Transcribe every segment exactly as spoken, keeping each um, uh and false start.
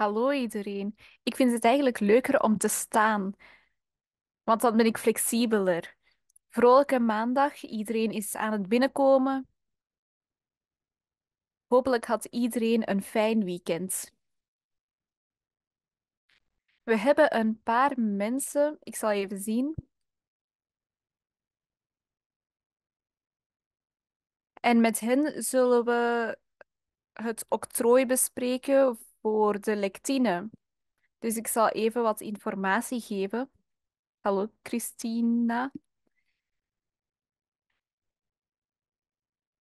Hallo iedereen. Ik vind het eigenlijk leuker om te staan, want dan ben ik flexibeler. Vrolijke maandag, iedereen is aan het binnenkomen. Hopelijk had iedereen een fijn weekend. We hebben een paar mensen, ik zal even zien. En met hen zullen we het octrooi bespreken voor de lectine. Dus ik zal even wat informatie geven. Hallo Christina.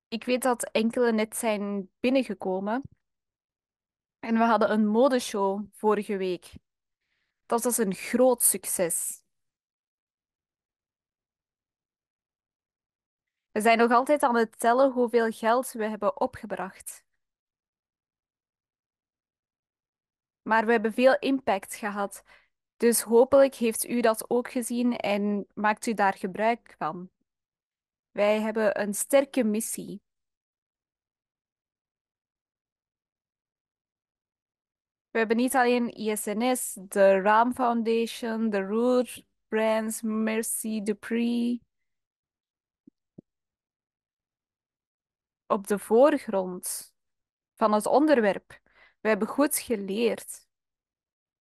Ik weet dat enkele net zijn binnengekomen. En we hadden een modeshow vorige week. Dat was een groot succes. We zijn nog altijd aan het tellen hoeveel geld we hebben opgebracht. Maar we hebben veel impact gehad. Dus hopelijk heeft u dat ook gezien en maakt u daar gebruik van. Wij hebben een sterke missie. We hebben niet alleen I S N S, de RAM Foundation, de ROOT Brands, Mercy Dupree. Op de voorgrond van het onderwerp. We hebben goed geleerd.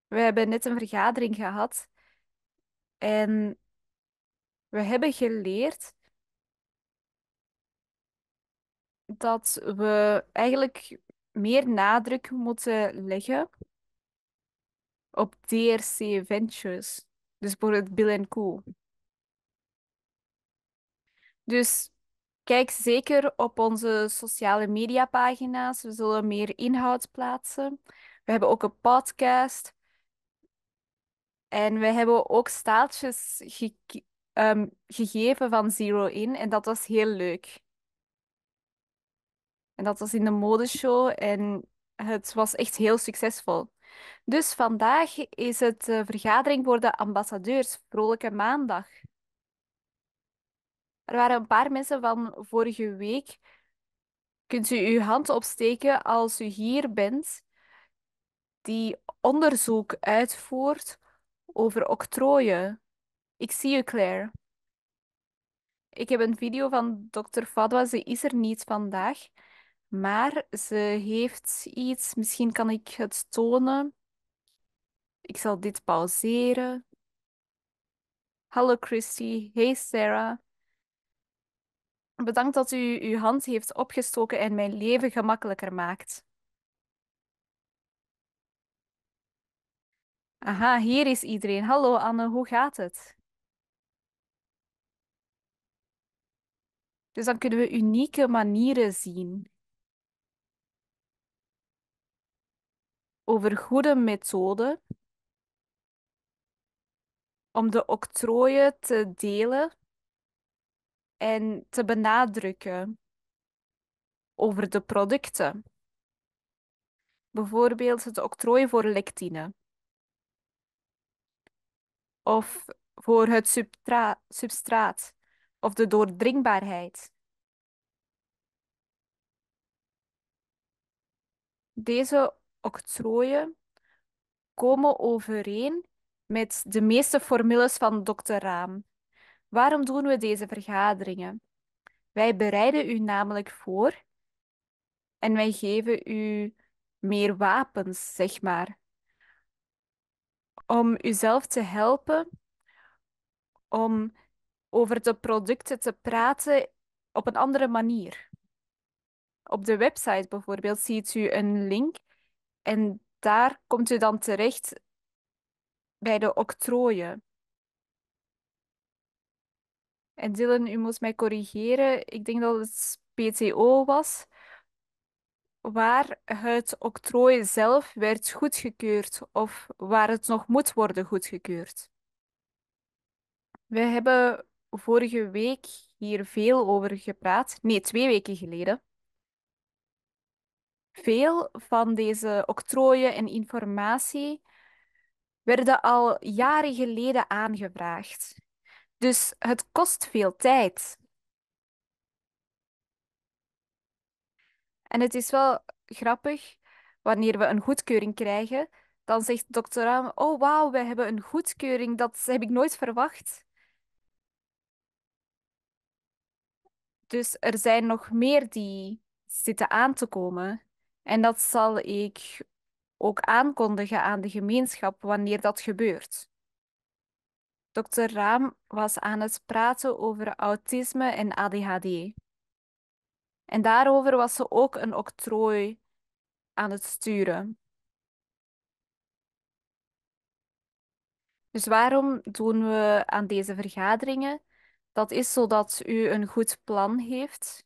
We hebben net een vergadering gehad en we hebben geleerd dat we eigenlijk meer nadruk moeten leggen op D R C Ventures, dus bijvoorbeeld Bill en Co. Dus kijk zeker op onze sociale mediapagina's. We zullen meer inhoud plaatsen. We hebben ook een podcast. En we hebben ook staaltjes ge um, gegeven van Zero In. En dat was heel leuk. En dat was in de modeshow. En het was echt heel succesvol. Dus vandaag is het de vergadering voor de ambassadeurs. Vrolijke maandag. Er waren een paar mensen van vorige week. Kunt u uw hand opsteken als u hier bent, die onderzoek uitvoert over octrooien. Ik zie u, Claire. Ik heb een video van dokter Fadwa. Ze is er niet vandaag, maar ze heeft iets. Misschien kan ik het tonen. Ik zal dit pauzeren. Hallo, Christy. Hey, Sarah. Bedankt dat u uw hand heeft opgestoken en mijn leven gemakkelijker maakt. Aha, hier is iedereen. Hallo Anne, hoe gaat het? Dus dan kunnen we unieke manieren zien over goede methoden om de octrooien te delen en te benadrukken over de producten. Bijvoorbeeld het octrooi voor lectine. Of voor het substra- substraat. Of de doordringbaarheid. Deze octrooien komen overeen met de meeste formules van dokter Rahm. Waarom doen we deze vergaderingen? Wij bereiden u namelijk voor en wij geven u meer wapens, zeg maar. Om uzelf te helpen, om over de producten te praten op een andere manier. Op de website bijvoorbeeld ziet u een link en daar komt u dan terecht bij de octrooien. En Dylan, u moet mij corrigeren. Ik denk dat het P T O was, waar het octrooi zelf werd goedgekeurd of waar het nog moet worden goedgekeurd. We hebben vorige week hier veel over gepraat. Nee, twee weken geleden. Veel van deze octrooien en informatie werden al jaren geleden aangevraagd. Dus het kost veel tijd. En het is wel grappig wanneer we een goedkeuring krijgen Dan zegt dokter Rahm, oh wauw, wij hebben een goedkeuring, dat heb ik nooit verwacht. Dus er zijn nog meer die zitten aan te komen. En dat zal ik ook aankondigen aan de gemeenschap wanneer dat gebeurt. dokter Rahm was aan het praten over autisme en A D H D. En daarover was ze ook een octrooi aan het sturen. Dus waarom doen we aan deze vergaderingen? Dat is zodat u een goed plan heeft.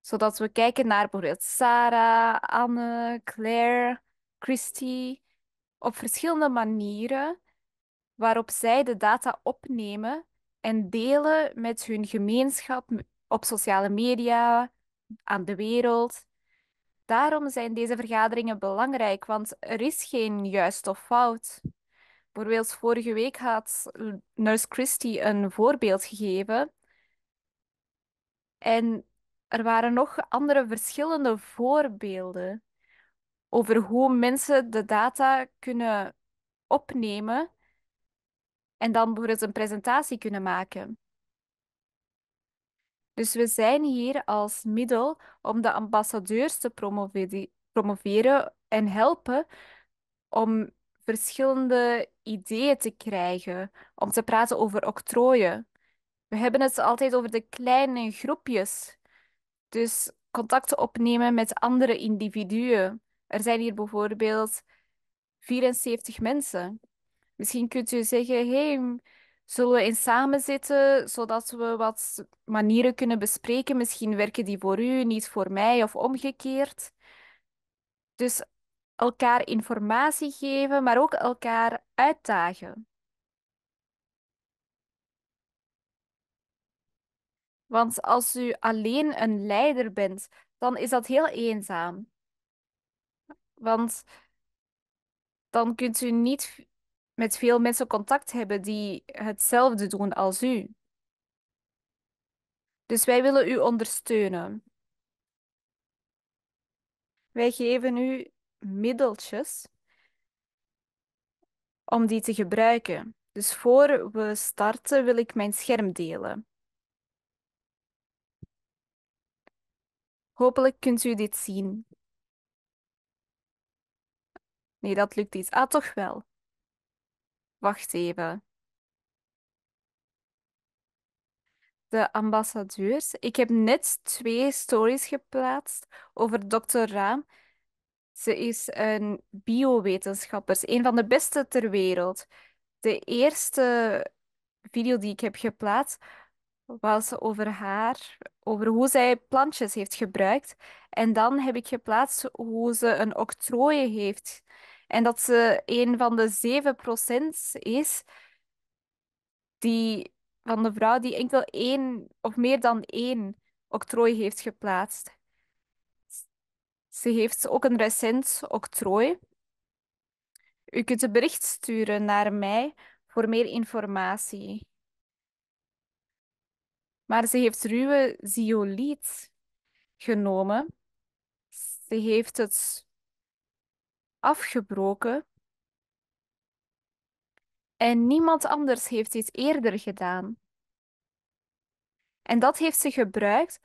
Zodat we kijken naar bijvoorbeeld Sarah, Anne, Claire, Christy. Op verschillende manieren waarop zij de data opnemen en delen met hun gemeenschap op sociale media, aan de wereld. Daarom zijn deze vergaderingen belangrijk, want er is geen juist of fout. Bijvoorbeeld vorige week had nurse Christy een voorbeeld gegeven. En er waren nog andere verschillende voorbeelden over hoe mensen de data kunnen opnemen en dan bijvoorbeeld een presentatie kunnen maken. Dus we zijn hier als middel om de ambassadeurs te promoveren en helpen om verschillende ideeën te krijgen, om te praten over octrooien. We hebben het altijd over de kleine groepjes, dus contact opnemen met andere individuen. Er zijn hier bijvoorbeeld vierenzeventig mensen. Misschien kunt u zeggen, hey, zullen we eens samen zitten, zodat we wat manieren kunnen bespreken? Misschien werken die voor u, niet voor mij, of omgekeerd. Dus elkaar informatie geven, maar ook elkaar uitdagen. Want als u alleen een leider bent, dan is dat heel eenzaam. Want dan kunt u niet met veel mensen contact hebben die hetzelfde doen als u. Dus wij willen u ondersteunen. Wij geven u middeltjes om die te gebruiken. Dus voor we starten wil ik mijn scherm delen. Hopelijk kunt u dit zien. Nee, dat lukt niet. Ah, toch wel. Wacht even. De ambassadeurs. Ik heb net twee stories geplaatst over dokter Rahm. Ze is een biowetenschapper, een van de beste ter wereld. De eerste video die ik heb geplaatst was over haar, over hoe zij plantjes heeft gebruikt. En dan heb ik geplaatst hoe ze een octrooi heeft. En dat ze een van de zeven procent is die, van de vrouw die enkel één of meer dan één octrooi heeft geplaatst. Ze heeft ook een recent octrooi. U kunt een bericht sturen naar mij voor meer informatie. Maar ze heeft ruwe zeoliet genomen. Ze heeft het afgebroken. En niemand anders heeft dit eerder gedaan. En dat heeft ze gebruikt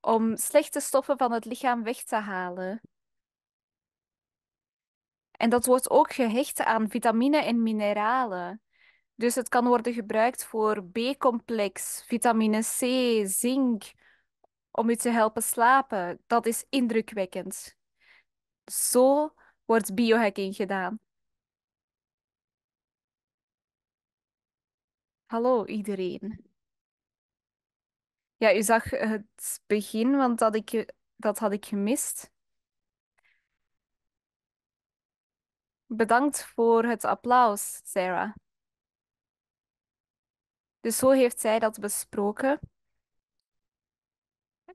om slechte stoffen van het lichaam weg te halen. En dat wordt ook gehecht aan vitamine en mineralen. Dus het kan worden gebruikt voor B-complex, vitamine C, zink, om u te helpen slapen. Dat is indrukwekkend. Zo wordt biohacking gedaan. Hallo iedereen. Ja, u zag het begin, want dat, ik, dat had ik gemist. Bedankt voor het applaus, Sarah. Dus zo heeft zij dat besproken.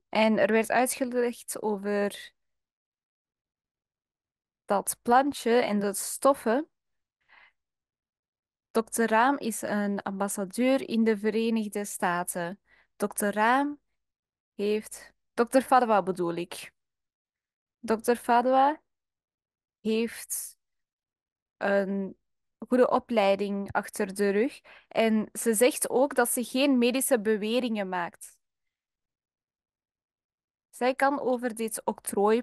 En er werd uitgelegd over dat plantje en de stoffen. dokter Rahm is een ambassadeur in de Verenigde Staten. dokter Rahm heeft... dokter Fadwa bedoel ik. dokter Fadwa heeft een goede opleiding achter de rug. En ze zegt ook dat ze geen medische beweringen maakt. Zij kan over dit octrooi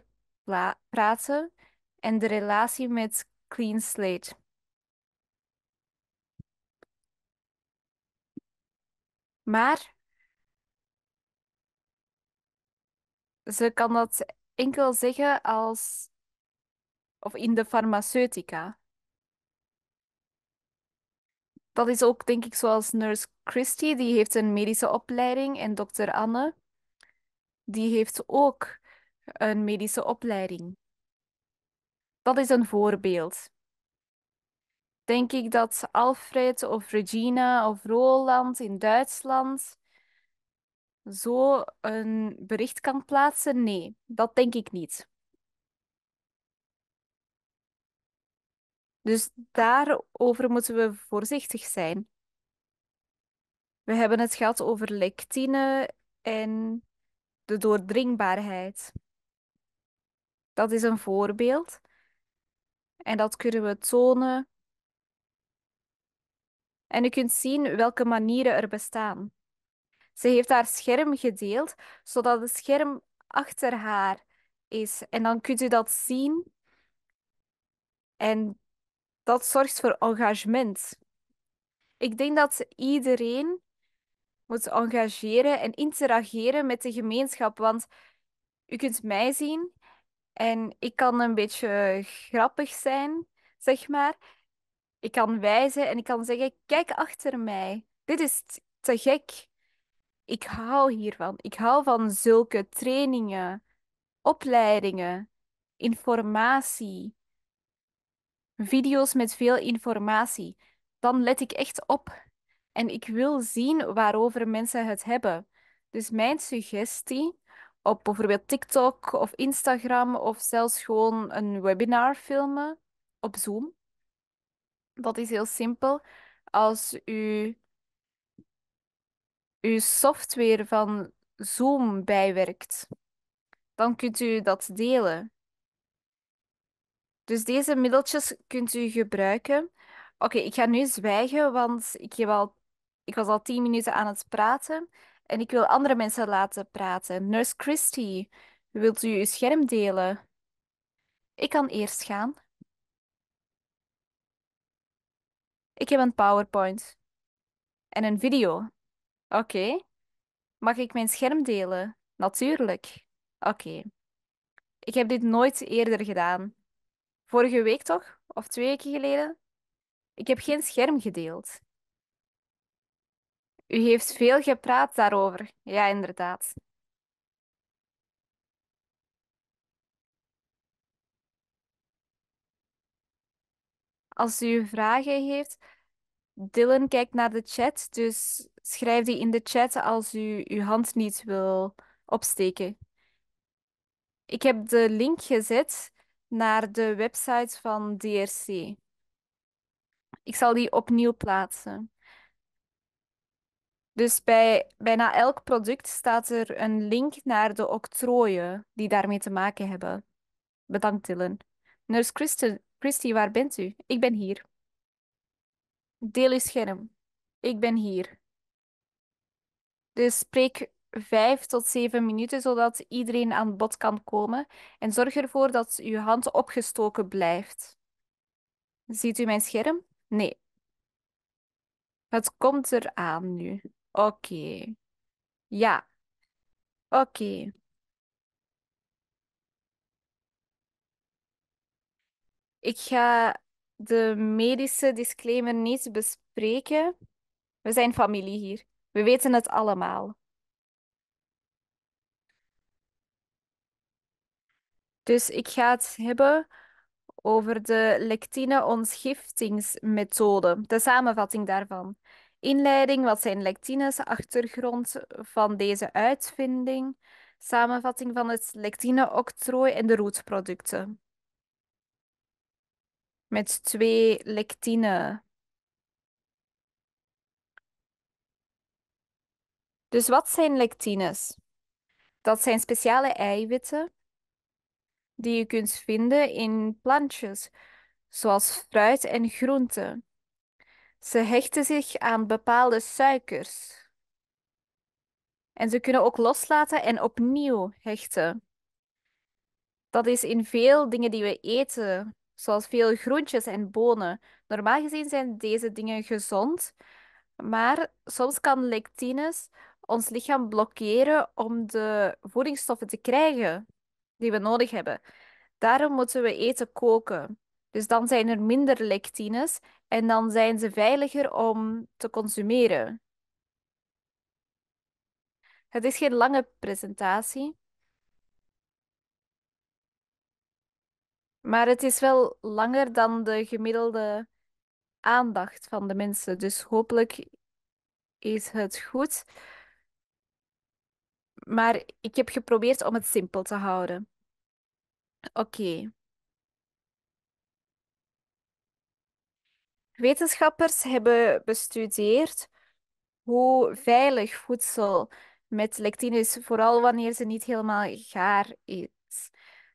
praten en de relatie met Clean Slate. Maar ze kan dat enkel zeggen als, of in de farmaceutica. Dat is ook, denk ik, zoals nurse Christy, die heeft een medische opleiding, en dokter Anne, die heeft ook een medische opleiding. Dat is een voorbeeld. Denk ik dat Alfred of Regina of Roland in Duitsland zo een bericht kan plaatsen? Nee, dat denk ik niet. Dus daarover moeten we voorzichtig zijn. We hebben het gehad over lectine en de doordringbaarheid. Dat is een voorbeeld. En dat kunnen we tonen. En u kunt zien welke manieren er bestaan. Ze heeft haar scherm gedeeld, zodat het scherm achter haar is. En dan kunt u dat zien. En dat zorgt voor engagement. Ik denk dat iedereen moet engageren en interageren met de gemeenschap. Want u kunt mij zien en ik kan een beetje grappig zijn, zeg maar. Ik kan wijzen en ik kan zeggen, kijk achter mij. Dit is te gek. Ik hou hiervan. Ik hou van zulke trainingen, opleidingen, informatie. Video's met veel informatie. Dan let ik echt op. En ik wil zien waarover mensen het hebben. Dus mijn suggestie op bijvoorbeeld TikTok of Instagram of zelfs gewoon een webinar filmen op Zoom. Dat is heel simpel. Als u uw software van Zoom bijwerkt, dan kunt u dat delen. Dus deze middeltjes kunt u gebruiken. Oké, okay, ik ga nu zwijgen, want ik, heb al, ik was al tien minuten aan het praten. En ik wil andere mensen laten praten. Nurse Christy, wilt u uw scherm delen? Ik kan eerst gaan. Ik heb een PowerPoint. En een video. Oké. Okay. Mag ik mijn scherm delen? Natuurlijk. Oké. Okay. Ik heb dit nooit eerder gedaan. Vorige week toch? Of twee weken geleden? Ik heb geen scherm gedeeld. U heeft veel gepraat daarover. Ja, inderdaad. Als u vragen heeft, Dylan kijkt naar de chat, dus schrijf die in de chat als u uw hand niet wil opsteken. Ik heb de link gezet naar de website van D R C. Ik zal die opnieuw plaatsen. Dus bij bijna elk product staat er een link naar de octrooien die daarmee te maken hebben. Bedankt, Dylan. Nurse Christen, Christy, waar bent u? Ik ben hier. Deel uw scherm. Ik ben hier. Dus spreek vijf tot zeven minuten, zodat iedereen aan bod kan komen. En zorg ervoor dat uw hand opgestoken blijft. Ziet u mijn scherm? Nee. Het komt eraan nu. Oké. Okay. Ja. Oké. Okay. Ik ga de medische disclaimer niet bespreken. We zijn familie hier. We weten het allemaal. Dus ik ga het hebben over de lectine-ontgiftingsmethode, de samenvatting daarvan. Inleiding, wat zijn lectines, achtergrond van deze uitvinding, samenvatting van het lectine-octrooi en de rootproducten. Met twee lectine. Dus wat zijn lectines? Dat zijn speciale eiwitten die je kunt vinden in plantjes. zoals fruit en groenten. Ze hechten zich aan bepaalde suikers. En ze kunnen ook loslaten en opnieuw hechten. Dat is in veel dingen die we eten, zoals veel groentjes en bonen. Normaal gezien zijn deze dingen gezond, maar soms kan lectines ons lichaam blokkeren om de voedingsstoffen te krijgen die we nodig hebben. Daarom moeten we eten koken. Dus dan zijn er minder lectines en dan zijn ze veiliger om te consumeren. Het is geen lange presentatie, maar het is wel langer dan de gemiddelde aandacht van de mensen. Dus hopelijk is het goed. Maar ik heb geprobeerd om het simpel te houden. Oké. Okay. Wetenschappers hebben bestudeerd hoe veilig voedsel met lectine is, vooral wanneer ze niet helemaal gaar is.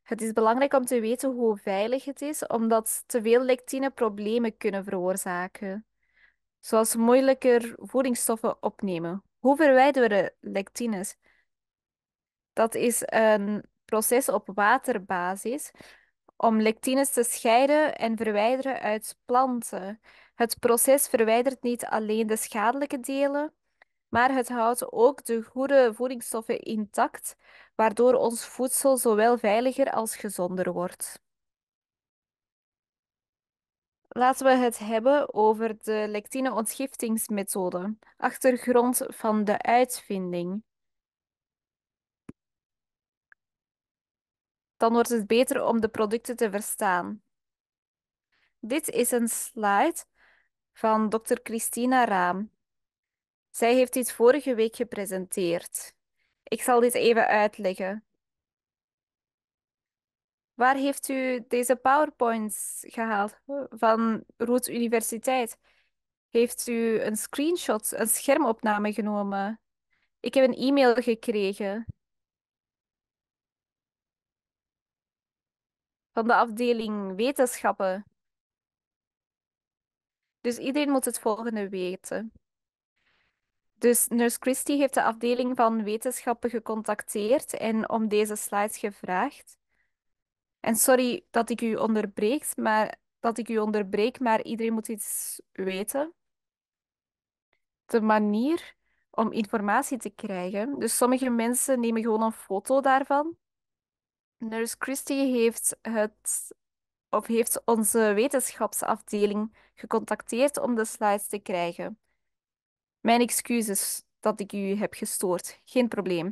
Het is belangrijk om te weten hoe veilig het is, omdat te veel lectine problemen kunnen veroorzaken, zoals moeilijker voedingsstoffen opnemen. Hoe verwijderen we lectines? Dat is een proces op waterbasis om lectines te scheiden en verwijderen uit planten. Het proces verwijdert niet alleen de schadelijke delen, maar het houdt ook de goede voedingsstoffen intact, waardoor ons voedsel zowel veiliger als gezonder wordt. Laten we het hebben over de lectine-ontgiftingsmethode, achtergrond van de uitvinding. Dan wordt het beter om de producten te verstaan. Dit is een slide van dokter Christina Rahm. Zij heeft dit vorige week gepresenteerd. Ik zal dit even uitleggen. Waar heeft u deze PowerPoints gehaald? Van Roots Universiteit. Heeft u een screenshot, een schermopname genomen? Ik heb een e-mail gekregen van de afdeling wetenschappen. Dus iedereen moet het volgende weten. Dus nurse Christie heeft de afdeling van wetenschappen gecontacteerd en om deze slides gevraagd. En sorry dat ik u onderbreek, maar, dat ik u onderbreek, maar iedereen moet iets weten. De manier om informatie te krijgen. Dus sommige mensen nemen gewoon een foto daarvan. Nurse Christie heeft, het, of heeft onze wetenschapsafdeling gecontacteerd om de slides te krijgen. Mijn excuses dat ik u heb gestoord. Geen probleem.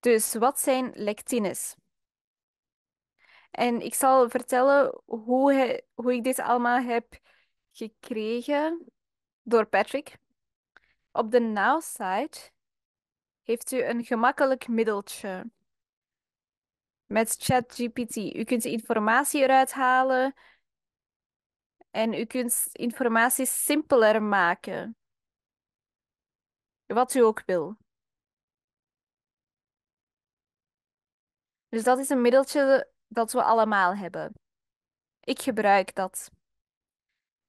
Dus wat zijn lectines? En ik zal vertellen hoe, he, hoe ik dit allemaal heb gekregen door Patrick. Op de now-site heeft u een gemakkelijk middeltje met ChatGPT. U kunt informatie eruit halen en u kunt informatie simpeler maken. Wat u ook wil. Dus dat is een middeltje dat we allemaal hebben. Ik gebruik dat.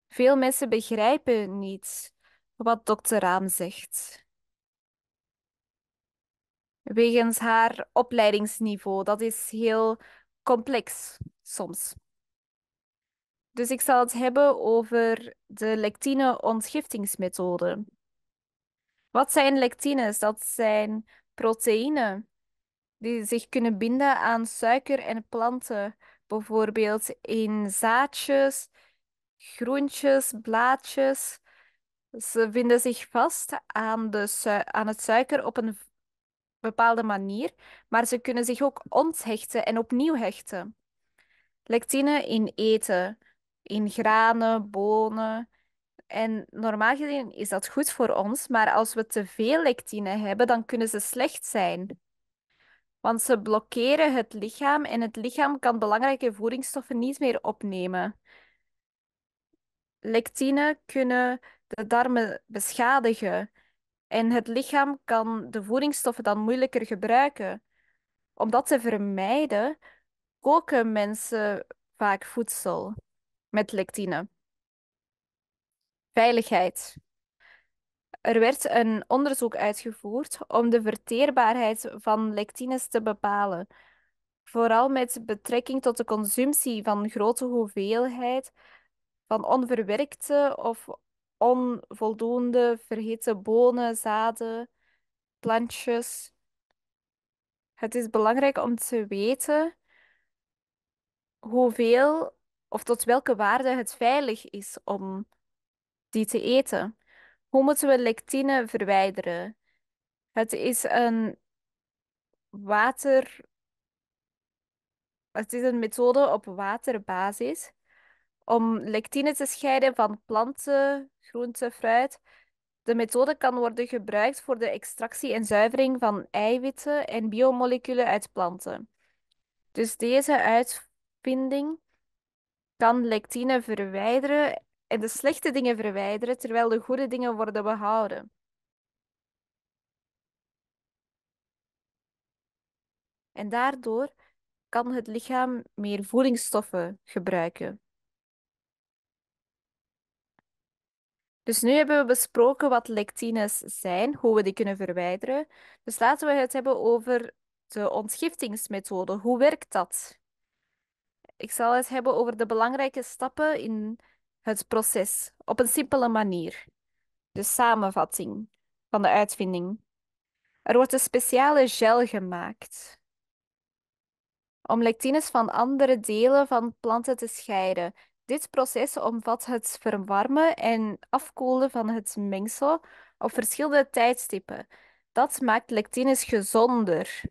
Veel mensen begrijpen niet wat dokter Rahm zegt. Wegens haar opleidingsniveau. Dat is heel complex soms. Dus ik zal het hebben over de lectine-ontgiftingsmethode. Wat zijn lectines? Dat zijn proteïnen die zich kunnen binden aan suiker en planten. Bijvoorbeeld in zaadjes, groentjes, blaadjes. Ze vinden zich vast aan, de aan het suiker op een bepaalde manier, maar ze kunnen zich ook onthechten en opnieuw hechten. Lectine in eten, in granen, bonen. En normaal gezien is dat goed voor ons, maar als we te veel lectine hebben, dan kunnen ze slecht zijn. Want ze blokkeren het lichaam en het lichaam kan belangrijke voedingsstoffen niet meer opnemen. Lectine kunnen de darmen beschadigen en het lichaam kan de voedingsstoffen dan moeilijker gebruiken. Om dat te vermijden, koken mensen vaak voedsel. met lectine. Veiligheid. Er werd een onderzoek uitgevoerd om de verteerbaarheid van lectines te bepalen. Vooral met betrekking tot de consumptie van grote hoeveelheid van onverwerkte of onvoldoende verhitten bonen, zaden, plantjes. Het is belangrijk om te weten hoeveel of tot welke waarde het veilig is om die te eten. Hoe moeten we lectine verwijderen? Het is een water... Het is een methode op waterbasis om lectine te scheiden van planten, groenten, fruit. De methode kan worden gebruikt voor de extractie en zuivering van eiwitten en biomoleculen uit planten. Dus deze uitvinding kan lectine verwijderen en de slechte dingen verwijderen, terwijl de goede dingen worden behouden. En daardoor kan het lichaam meer voedingsstoffen gebruiken. Dus nu hebben we besproken wat lectines zijn, hoe we die kunnen verwijderen. Dus laten we het hebben over de ontgiftingsmethode. Hoe werkt dat? Ik zal het hebben over de belangrijke stappen in het proces, op een simpele manier. De samenvatting van de uitvinding. Er wordt een speciale gel gemaakt om lectines van andere delen van planten te scheiden. Dit proces omvat het verwarmen en afkoelen van het mengsel op verschillende tijdstippen. Dat maakt lectines gezonder.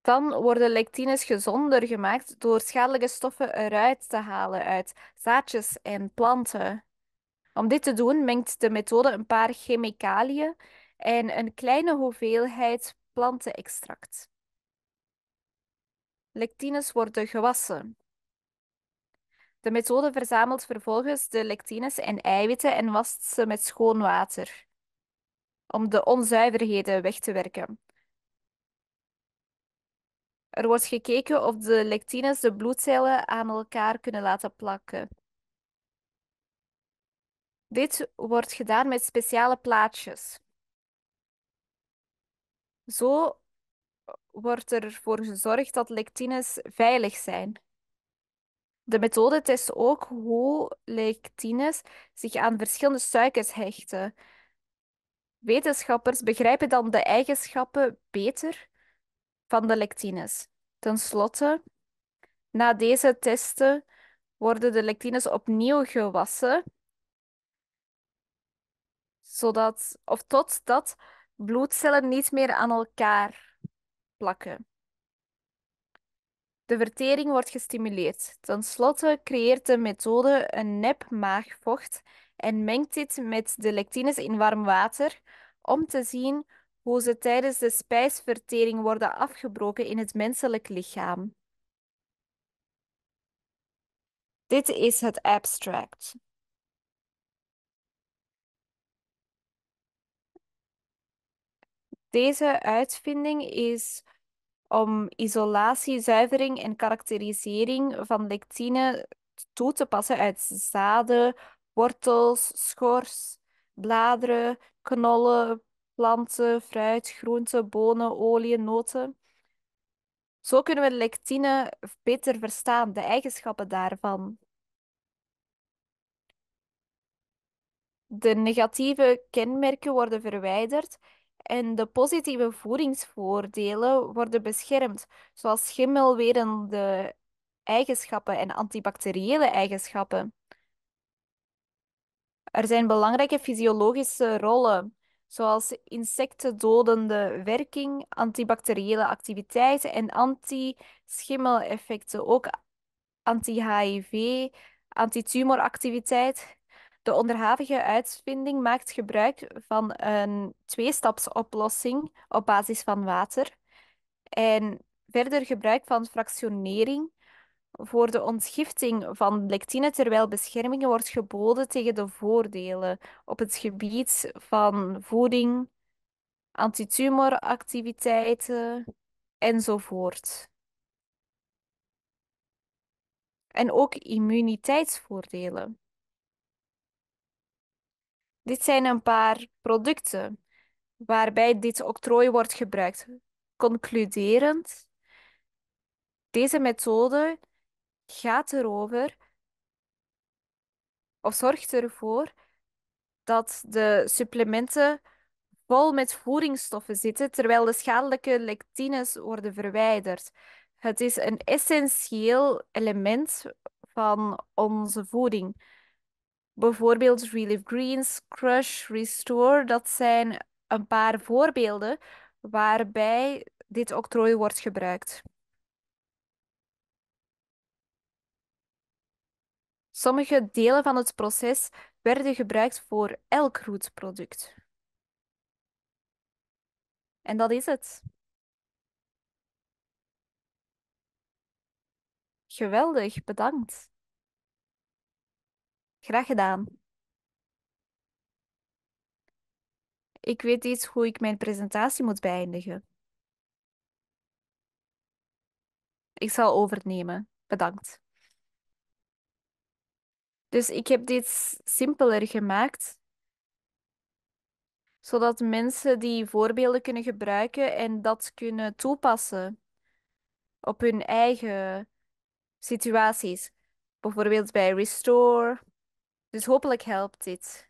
Dan worden lectines gezonder gemaakt door schadelijke stoffen eruit te halen uit zaadjes en planten. Om dit te doen mengt de methode een paar chemicaliën en een kleine hoeveelheid plantenextract. Lectines worden gewassen. De methode verzamelt vervolgens de lectines en eiwitten en wast ze met schoon water, om de onzuiverheden weg te werken. Er wordt gekeken of de lectines de bloedcellen aan elkaar kunnen laten plakken. Dit wordt gedaan met speciale plaatjes. Zo wordt ervoor gezorgd dat lectines veilig zijn. De methode test ook hoe lectines zich aan verschillende suikers hechten. Wetenschappers begrijpen dan de eigenschappen beter van de lectines. Ten slotte, na deze testen worden de lectines opnieuw gewassen, zodat, of totdat bloedcellen niet meer aan elkaar plakken. De vertering wordt gestimuleerd. Ten slotte creëert de methode een nep maagvocht en mengt dit met de lectines in warm water om te zien hoe ze tijdens de spijsvertering worden afgebroken in het menselijk lichaam. Dit is het abstract. Deze uitvinding is om isolatie, zuivering en karakterisering van lectine toe te passen uit zaden, wortels, schors, bladeren, knollen, planten, fruit, groenten, bonen, olie, noten. Zo kunnen we lectine beter verstaan, de eigenschappen daarvan. De negatieve kenmerken worden verwijderd en de positieve voedingsvoordelen worden beschermd, zoals schimmelwerende eigenschappen en antibacteriële eigenschappen. Er zijn belangrijke fysiologische rollen, zoals insectendodende werking, antibacteriële activiteit en anti-schimmeleffecten, ook anti-H I V, antitumoractiviteit. De onderhavige uitvinding maakt gebruik van een tweestapsoplossing op basis van water en verder gebruik van fractionering voor de ontgifting van lectine, terwijl bescherming wordt geboden tegen de voordelen op het gebied van voeding, antitumoractiviteiten enzovoort. en ook immuniteitsvoordelen. Dit zijn een paar producten waarbij dit octrooi wordt gebruikt. Concluderend, deze methode gaat erover of zorgt ervoor dat de supplementen vol met voedingsstoffen zitten, terwijl de schadelijke lectines worden verwijderd. Het is een essentieel element van onze voeding. Bijvoorbeeld Relive Greens, Crush, Restore, dat zijn een paar voorbeelden waarbij dit octrooi wordt gebruikt. Sommige delen van het proces werden gebruikt voor elk ROOT-product. En dat is het. Geweldig, bedankt. Graag gedaan. Ik weet niet hoe ik mijn presentatie moet beëindigen. Ik zal overnemen. Bedankt. Dus ik heb dit simpeler gemaakt, zodat mensen die voorbeelden kunnen gebruiken en dat kunnen toepassen op hun eigen situaties. Bijvoorbeeld bij Restore. Dus hopelijk helpt dit,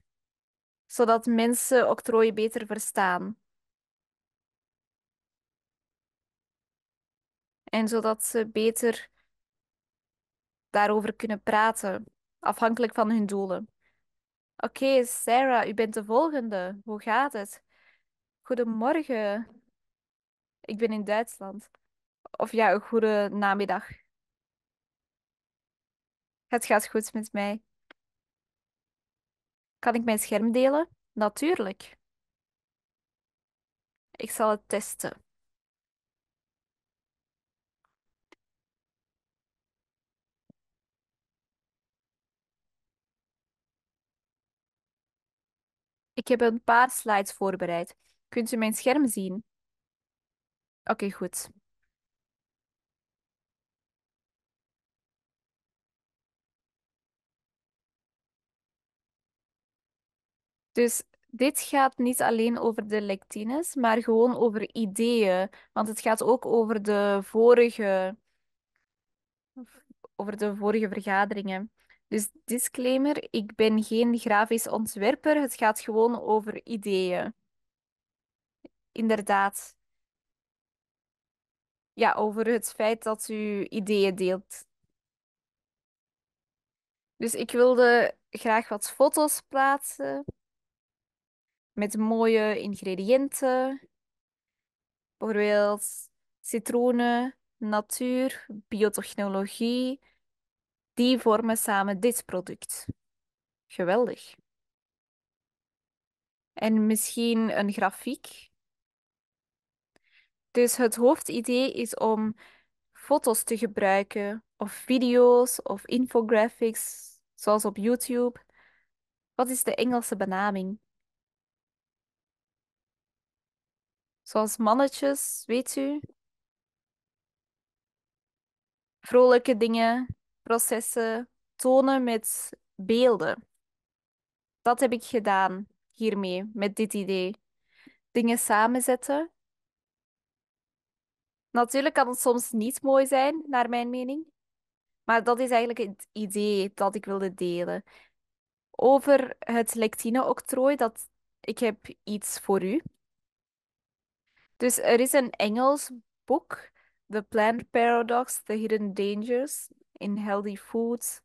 zodat mensen octrooi beter verstaan. En zodat ze beter daarover kunnen praten, afhankelijk van hun doelen. Oké, okay, Sarah, u bent de volgende. Hoe gaat het? Goedemorgen. Ik ben in Duitsland. Of ja, een goede namiddag. Het gaat goed met mij. Kan ik mijn scherm delen? Natuurlijk. Ik zal het testen. Ik heb een paar slides voorbereid. Kunt u mijn scherm zien? Oké, okay, goed. Dus dit gaat niet alleen over de lectines, maar gewoon over ideeën. Want het gaat ook over de vorige, over de vorige vergaderingen. Dus disclaimer, ik ben geen grafisch ontwerper. Het gaat gewoon over ideeën. Inderdaad. Ja, over het feit dat u ideeën deelt. Dus ik wilde graag wat foto's plaatsen. Met mooie ingrediënten. Bijvoorbeeld citroenen, natuur, biotechnologie. Die vormen samen dit product. Geweldig. En misschien een grafiek. Dus het hoofdidee is om foto's te gebruiken, of video's, of infographics, zoals op YouTube. Wat is de Engelse benaming? Zoals mannetjes, weet u? Vrolijke dingen. Processen tonen met beelden. Dat heb ik gedaan hiermee, met dit idee. Dingen samenzetten. Natuurlijk kan het soms niet mooi zijn, naar mijn mening. Maar dat is eigenlijk het idee dat ik wilde delen. Over het lectine-octrooi, dat ik heb iets voor u. Dus er is een Engels boek, The Plant Paradox, The Hidden Dangers in Healthy Foods.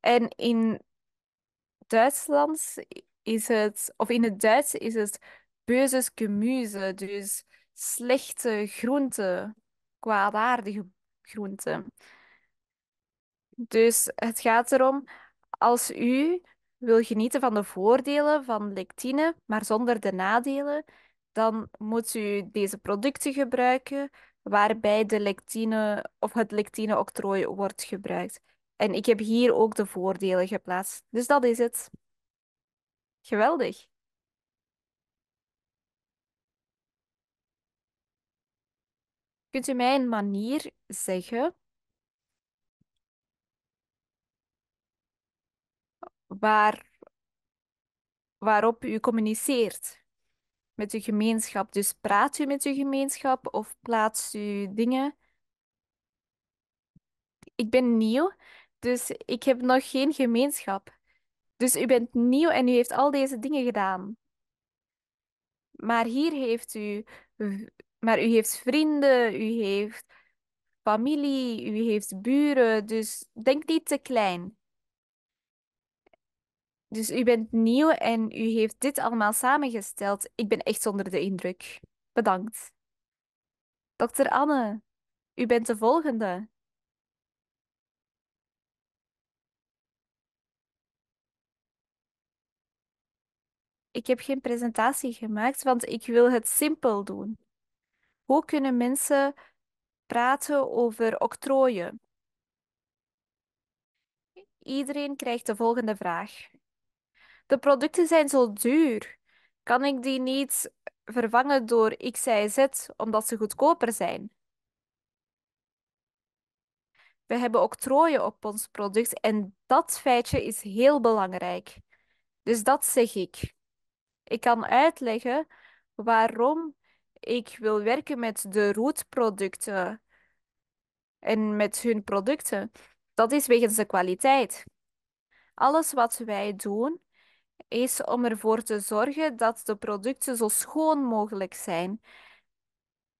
En in Duitsland is het, of in het Duits is het böses Gemüse, dus slechte groenten, kwaadaardige groenten. Dus het gaat erom, als u wil genieten van de voordelen van lectine, maar zonder de nadelen, dan moet u deze producten gebruiken waarbij de lectine of het lectine-octrooi wordt gebruikt. En ik heb hier ook de voordelen geplaatst. Dus dat is het. Geweldig. Kunt u mij een manier zeggen waar, waarop u communiceert met uw gemeenschap. Dus praat u met uw gemeenschap of plaatst u dingen. Ik ben nieuw, dus ik heb nog geen gemeenschap. Dus u bent nieuw en u heeft al deze dingen gedaan. Maar hier heeft u... Maar u heeft vrienden, u heeft familie, u heeft buren. Dus denk niet te klein. Dus u bent nieuw en u heeft dit allemaal samengesteld. Ik ben echt onder de indruk. Bedankt. dokter Anne, u bent de volgende. Ik heb geen presentatie gemaakt, want ik wil het simpel doen. Hoe kunnen mensen praten over octrooien? Iedereen krijgt de volgende vraag. De producten zijn zo duur. Kan ik die niet vervangen door X, Y, Z, omdat ze goedkoper zijn? We hebben octrooien op ons product en dat feitje is heel belangrijk. Dus dat zeg ik. Ik kan uitleggen waarom ik wil werken met de ROOT-producten en met hun producten. Dat is wegens de kwaliteit. Alles wat wij doen is om ervoor te zorgen dat de producten zo schoon mogelijk zijn.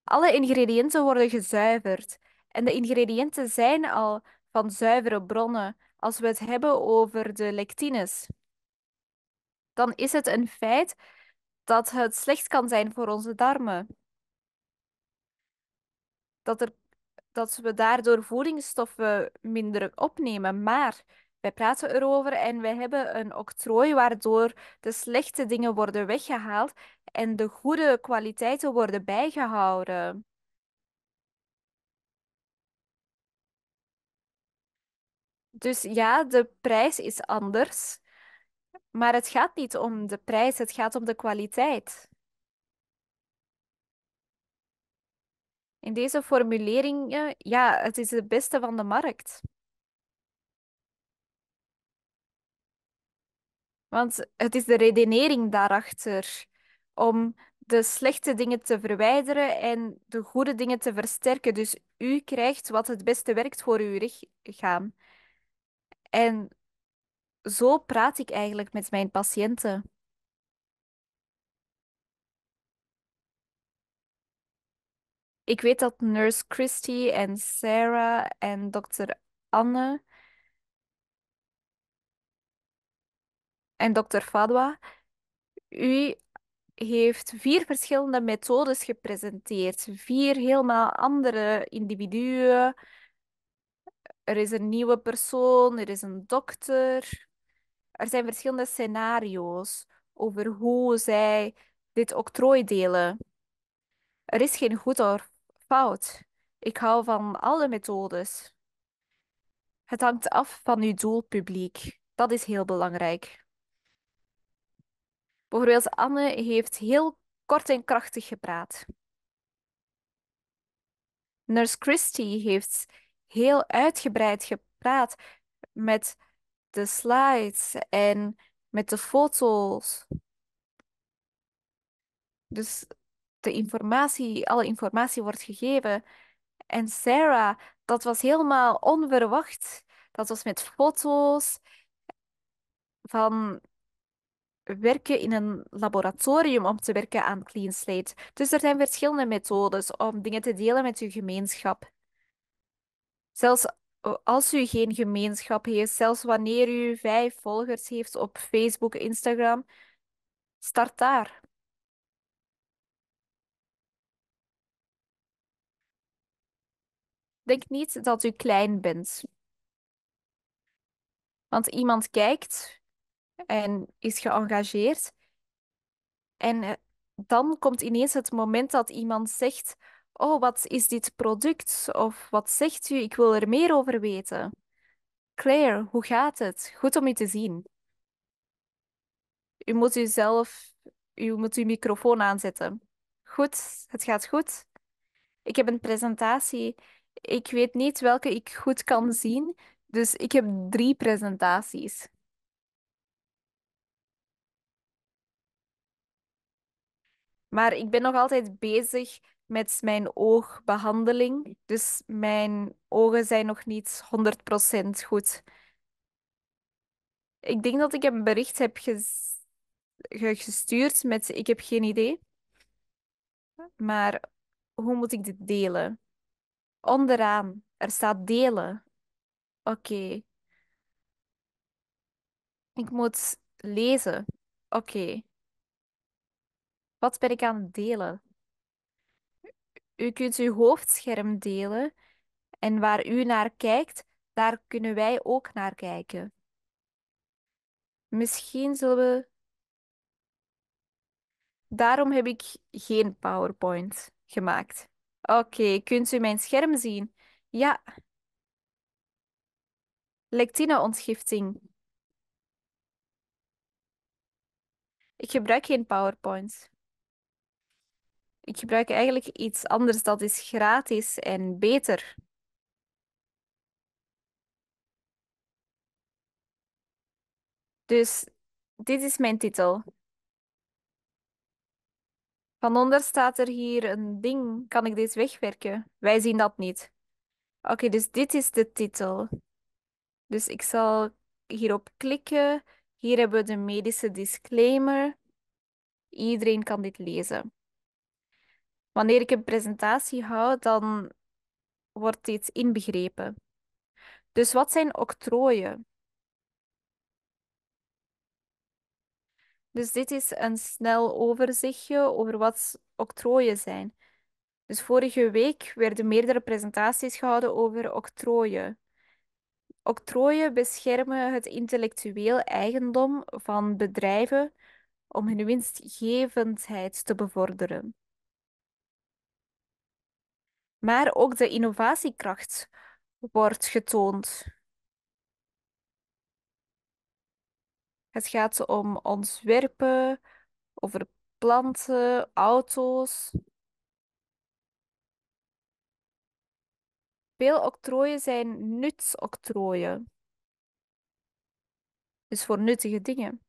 Alle ingrediënten worden gezuiverd. En de ingrediënten zijn al van zuivere bronnen. Als we het hebben over de lectines, dan is het een feit dat het slecht kan zijn voor onze darmen. Dat, er, dat we daardoor voedingsstoffen minder opnemen. Maar wij praten erover en wij hebben een octrooi waardoor de slechte dingen worden weggehaald en de goede kwaliteiten worden bijgehouden. Dus ja, de prijs is anders. Maar het gaat niet om de prijs, het gaat om de kwaliteit. In deze formuleringen, ja, het is het beste van de markt. Want het is de redenering daarachter om de slechte dingen te verwijderen en de goede dingen te versterken. Dus u krijgt wat het beste werkt voor uw lichaam. En zo praat ik eigenlijk met mijn patiënten. Ik weet dat nurse Christy en Sarah en dokter Anne en dokter Fadwa, u heeft vier verschillende methodes gepresenteerd. Vier helemaal andere individuen. Er is een nieuwe persoon, er is een dokter. Er zijn verschillende scenario's over hoe zij dit octrooi delen. Er is geen goed of fout. Ik hou van alle methodes. Het hangt af van uw doelpubliek. Dat is heel belangrijk. Bijvoorbeeld Anne heeft heel kort en krachtig gepraat. Nurse Christie heeft heel uitgebreid gepraat met de slides en met de foto's. Dus de informatie, alle informatie wordt gegeven. En Sarah, dat was helemaal onverwacht. Dat was met foto's van werken in een laboratorium om te werken aan Clean Slate. Dus er zijn verschillende methodes om dingen te delen met uw gemeenschap. Zelfs als u geen gemeenschap heeft, zelfs wanneer u vijf volgers heeft op Facebook, Instagram, start daar. Denk niet dat u klein bent. Want iemand kijkt en is geëngageerd. En dan komt ineens het moment dat iemand zegt: oh, wat is dit product? Of wat zegt u? Ik wil er meer over weten. Claire, hoe gaat het? Goed om u te zien. U moet uzelf, u moet uw microfoon aanzetten. Goed, het gaat goed. Ik heb een presentatie. Ik weet niet welke ik goed kan zien, dus ik heb drie presentaties. Maar ik ben nog altijd bezig met mijn oogbehandeling. Dus mijn ogen zijn nog niet honderd procent goed. Ik denk dat ik een bericht heb ges- ge- gestuurd met ik heb geen idee. Maar hoe moet ik dit delen? Onderaan, er staat delen. Oké. Okay. Ik moet lezen. Oké. Okay. Wat ben ik aan het delen? U kunt uw hoofdscherm delen. En waar u naar kijkt, daar kunnen wij ook naar kijken. Misschien zullen we... Daarom heb ik geen PowerPoint gemaakt. Oké, okay, kunt u mijn scherm zien? Ja. Lectineontgifting. Ik gebruik geen PowerPoint. Ik gebruik eigenlijk iets anders dat is gratis en beter. Dus dit is mijn titel. Van onder staat er hier een ding. Kan ik dit wegwerken? Wij zien dat niet. Oké, okay, dus dit is de titel. Dus ik zal hierop klikken. Hier hebben we de medische disclaimer. Iedereen kan dit lezen. Wanneer ik een presentatie hou, dan wordt dit inbegrepen. Dus wat zijn octrooien? Dus dit is een snel overzichtje over wat octrooien zijn. Dus vorige week werden meerdere presentaties gehouden over octrooien. Octrooien beschermen het intellectueel eigendom van bedrijven om hun winstgevendheid te bevorderen. Maar ook de innovatiekracht wordt getoond. Het gaat om ontwerpen, over planten, auto's. Veel octrooien zijn nutsoctrooien. Dus voor nuttige dingen.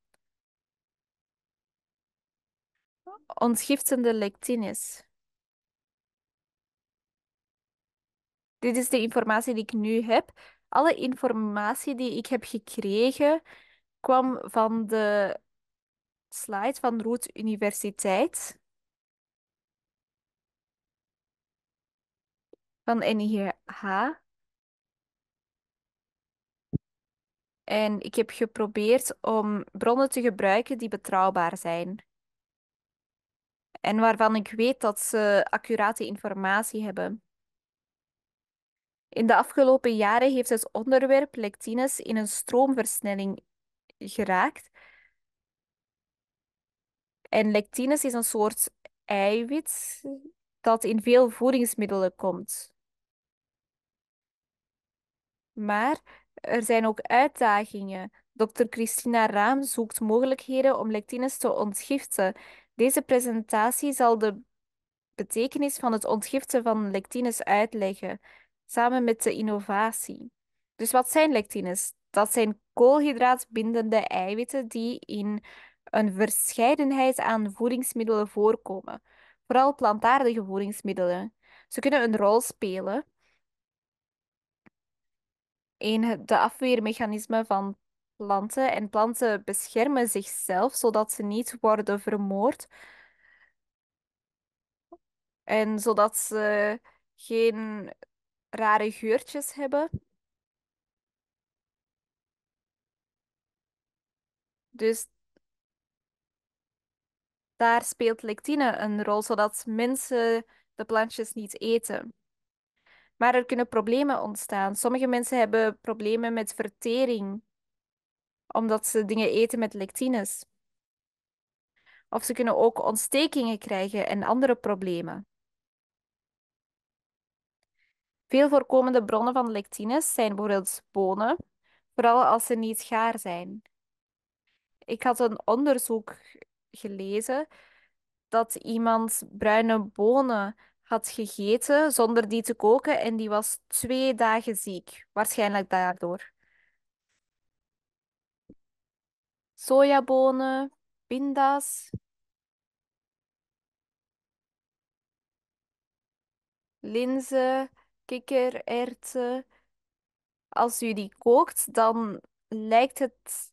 Ontgiftende lectines. Dit is de informatie die ik nu heb. Alle informatie die ik heb gekregen kwam van de slide van Roots Universiteit. Van N I H. En ik heb geprobeerd om bronnen te gebruiken die betrouwbaar zijn. En waarvan ik weet dat ze accurate informatie hebben. In de afgelopen jaren heeft het onderwerp lectines in een stroomversnelling geraakt. En lectines is een soort eiwit dat in veel voedingsmiddelen komt. Maar er zijn ook uitdagingen. dokter Christina Rahm zoekt mogelijkheden om lectines te ontgiften. Deze presentatie zal de betekenis van het ontgiften van lectines uitleggen, samen met de innovatie. Dus wat zijn lectines? Dat zijn koolhydraatbindende eiwitten die in een verscheidenheid aan voedingsmiddelen voorkomen. Vooral plantaardige voedingsmiddelen. Ze kunnen een rol spelen in de afweermechanismen van planten. En planten beschermen zichzelf, zodat ze niet worden vermoord. En zodat ze geen rare geurtjes hebben. Dus daar speelt lectine een rol, zodat mensen de plantjes niet eten. Maar er kunnen problemen ontstaan. Sommige mensen hebben problemen met vertering, omdat ze dingen eten met lectines. Of ze kunnen ook ontstekingen krijgen en andere problemen. Veel voorkomende bronnen van lectines zijn bijvoorbeeld bonen, vooral als ze niet gaar zijn. Ik had een onderzoek gelezen dat iemand bruine bonen had gegeten zonder die te koken en die was twee dagen ziek, waarschijnlijk daardoor. Sojabonen, pinda's. linzen, kikkererwten. Als u die kookt, dan lijkt het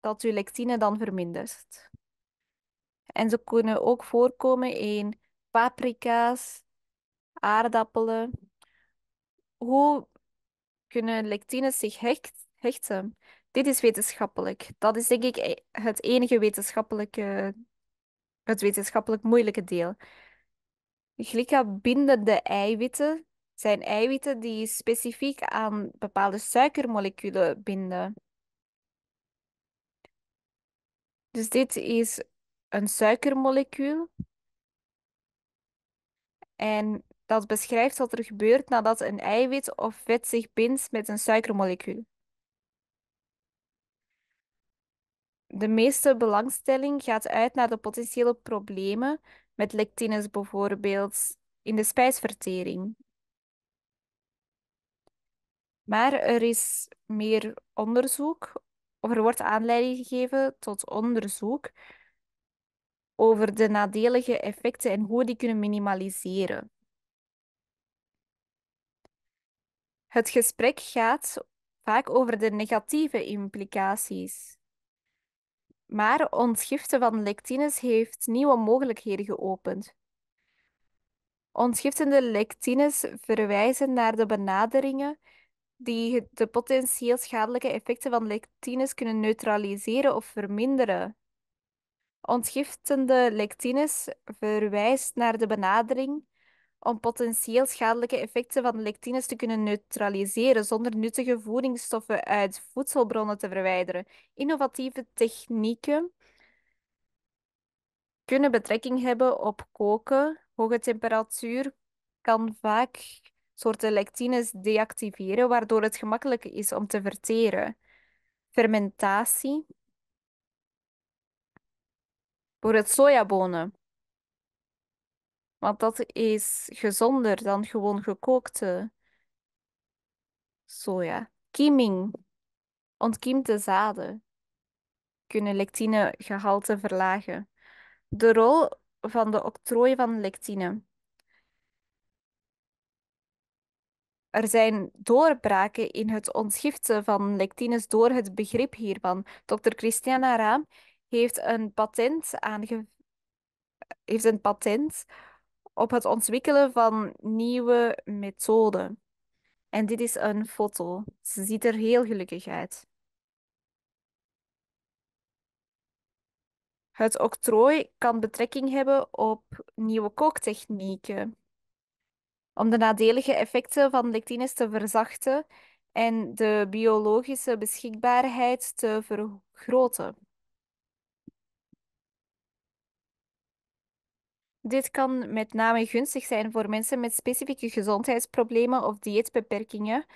dat u lectine dan vermindert. En ze kunnen ook voorkomen in paprika's, aardappelen. Hoe kunnen lectines zich hecht, hechten? Dit is wetenschappelijk. Dat is denk ik het enige wetenschappelijke, het wetenschappelijk moeilijke deel. Glycabindende eiwitten zijn eiwitten die specifiek aan bepaalde suikermoleculen binden. Dus dit is een suikermolecuul. En dat beschrijft wat er gebeurt nadat een eiwit of vet zich bindt met een suikermolecuul. De meeste belangstelling gaat uit naar de potentiële problemen met lectines bijvoorbeeld in de spijsvertering. Maar er is meer onderzoek, of er wordt aanleiding gegeven tot onderzoek over de nadelige effecten en hoe die kunnen minimaliseren. Het gesprek gaat vaak over de negatieve implicaties. Maar ontgiften van lectines heeft nieuwe mogelijkheden geopend. Ontgiftende lectines verwijzen naar de benaderingen die de potentieel schadelijke effecten van lectines kunnen neutraliseren of verminderen. Ontgiftende lectines verwijst naar de benadering om potentieel schadelijke effecten van lectines te kunnen neutraliseren zonder nuttige voedingsstoffen uit voedselbronnen te verwijderen. Innovatieve technieken kunnen betrekking hebben op koken. Hoge temperatuur kan vaak soorten lectines deactiveren, waardoor het gemakkelijk is om te verteren. Fermentatie. Bijvoorbeeld sojabonen. Want dat is gezonder dan gewoon gekookte soja. Kieming. Ontkiemde zaden kunnen lectinegehalte verlagen. De rol van de octrooi van lectine. Er zijn doorbraken in het ontgiften van lectines door het begrip hiervan. dokter Christina Rahm heeft een patent aange... heeft een patent op het ontwikkelen van nieuwe methoden. En dit is een foto. Ze ziet er heel gelukkig uit. Het octrooi kan betrekking hebben op nieuwe kooktechnieken. Om de nadelige effecten van lectines te verzachten en de biologische beschikbaarheid te vergroten. Dit kan met name gunstig zijn voor mensen met specifieke gezondheidsproblemen of dieetbeperkingen,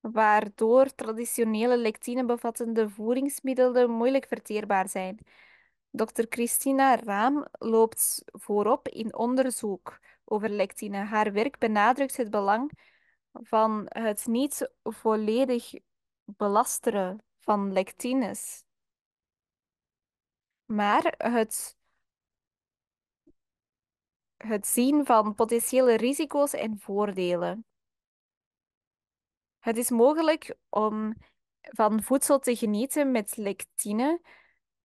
waardoor traditionele lectinebevattende voedingsmiddelen moeilijk verteerbaar zijn. dokter Christina Rahm loopt voorop in onderzoek over lectine. Haar werk benadrukt het belang van het niet volledig belasteren van lectines, maar het Het zien van potentiële risico's en voordelen. Het is mogelijk om van voedsel te genieten met lectine,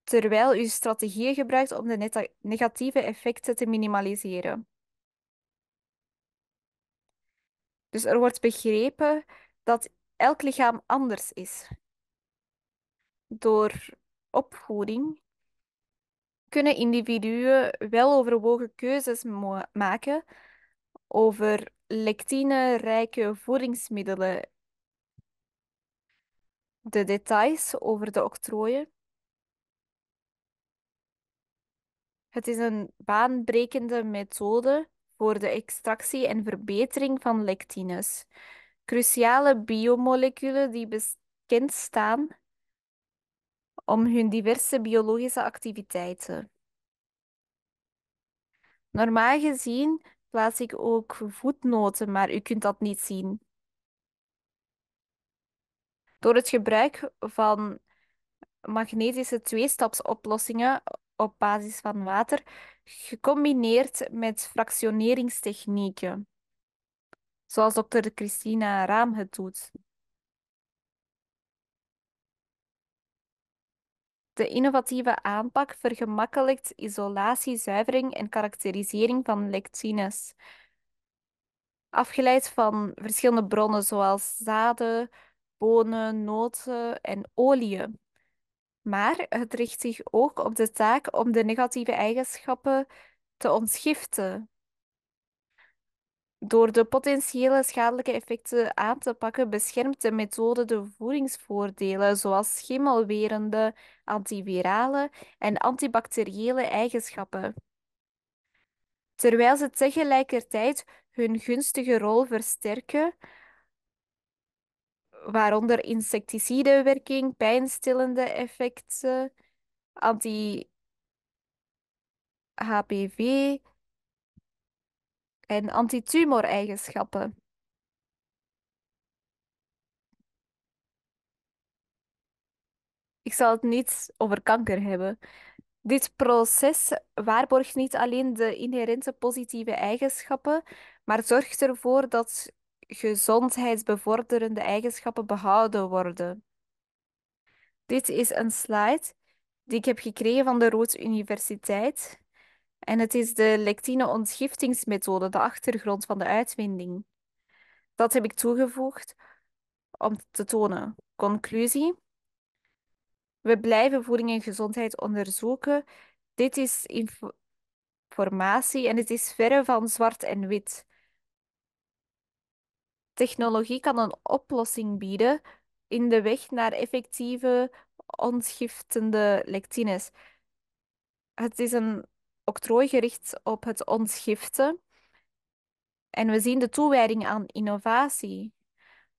terwijl u strategieën gebruikt om de negatieve effecten te minimaliseren. Dus er wordt begrepen dat elk lichaam anders is. Door opvoeding kunnen individuen weloverwogen keuzes maken over lectine-rijke voedingsmiddelen. De details over de octrooien. Het is een baanbrekende methode voor de extractie en verbetering van lectines. Cruciale biomoleculen die bekend staan om hun diverse biologische activiteiten. Normaal gezien plaats ik ook voetnoten, maar u kunt dat niet zien. Door het gebruik van magnetische tweestapsoplossingen op basis van water, gecombineerd met fractioneringstechnieken, Zoals dokter Christina Rahm het doet. De innovatieve aanpak vergemakkelijkt isolatie, zuivering en karakterisering van lectines. Afgeleid van verschillende bronnen zoals zaden, bonen, noten en oliën. Maar het richt zich ook op de taak om de negatieve eigenschappen te ontgiften. Door de potentiële schadelijke effecten aan te pakken, beschermt de methode de voedingsvoordelen, zoals schimmelwerende, antivirale en antibacteriële eigenschappen. Terwijl ze tegelijkertijd hun gunstige rol versterken, waaronder insecticidewerking, pijnstillende effecten, anti-H P V en antitumoreigenschappen. Ik zal het niet over kanker hebben. Dit proces waarborgt niet alleen de inherente positieve eigenschappen, maar zorgt ervoor dat gezondheidsbevorderende eigenschappen behouden worden. Dit is een slide die ik heb gekregen van de Roots Universiteit. En het is de lectine-ontgiftingsmethode, de achtergrond van de uitvinding. Dat heb ik toegevoegd om te tonen. Conclusie. We blijven voeding en gezondheid onderzoeken. Dit is informatie en het is verre van zwart en wit. Technologie kan een oplossing bieden in de weg naar effectieve, ontgiftende lectines. Het is een octrooi gericht op het ontgiften. En we zien de toewijding aan innovatie.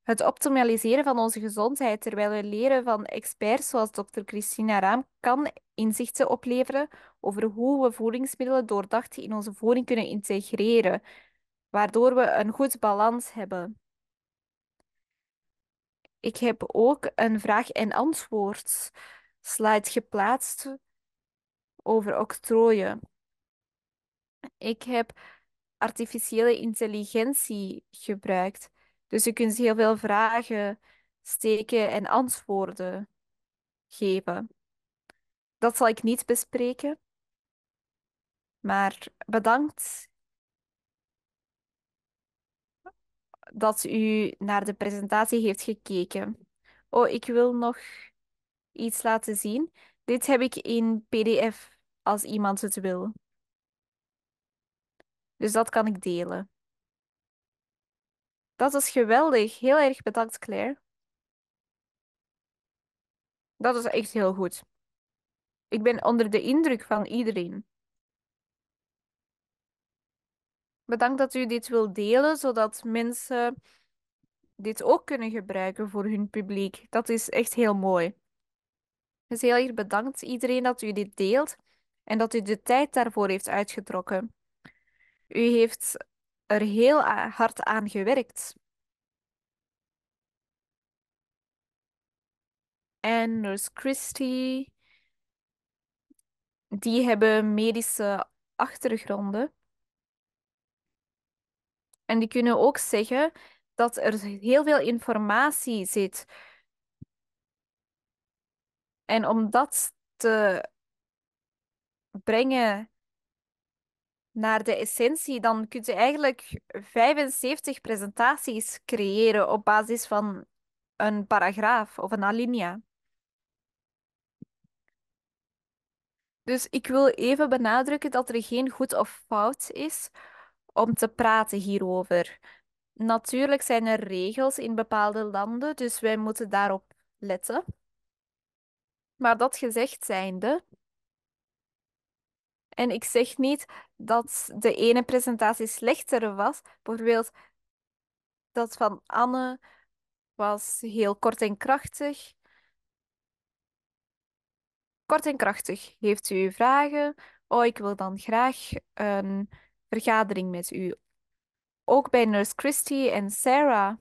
Het optimaliseren van onze gezondheid terwijl we leren van experts zoals dokter Christina Rahm kan inzichten opleveren over hoe we voedingsmiddelen doordacht in onze voeding kunnen integreren, waardoor we een goed balans hebben. Ik heb ook een vraag- en antwoord slide geplaatst over octrooien. Ik heb artificiële intelligentie gebruikt. Dus u kunt heel veel vragen steken en antwoorden geven. Dat zal ik niet bespreken. Maar bedankt dat u naar de presentatie heeft gekeken. Oh, ik wil nog iets laten zien. Dit heb ik in P D F als iemand het wil. Dus dat kan ik delen. Dat is geweldig. Heel erg bedankt, Claire. Dat is echt heel goed. Ik ben onder de indruk van iedereen. Bedankt dat u dit wilt delen, zodat mensen dit ook kunnen gebruiken voor hun publiek. Dat is echt heel mooi. Dus heel erg bedankt iedereen dat u dit deelt en dat u de tijd daarvoor heeft uitgetrokken. U heeft er heel hard aan gewerkt. En nurse Christy, die hebben medische achtergronden. En die kunnen ook zeggen dat er heel veel informatie zit. En om dat te brengen naar de essentie, dan kunt u eigenlijk vijfenzeventig presentaties creëren op basis van een paragraaf of een alinea. Dus ik wil even benadrukken dat er geen goed of fout is om te praten hierover. Natuurlijk zijn er regels in bepaalde landen, dus wij moeten daarop letten. Maar dat gezegd zijnde, en ik zeg niet dat de ene presentatie slechter was, bijvoorbeeld dat van Anne was heel kort en krachtig. Kort en krachtig. Heeft u vragen? Oh, ik wil dan graag een vergadering met u. Ook bij nurse Christy en Sarah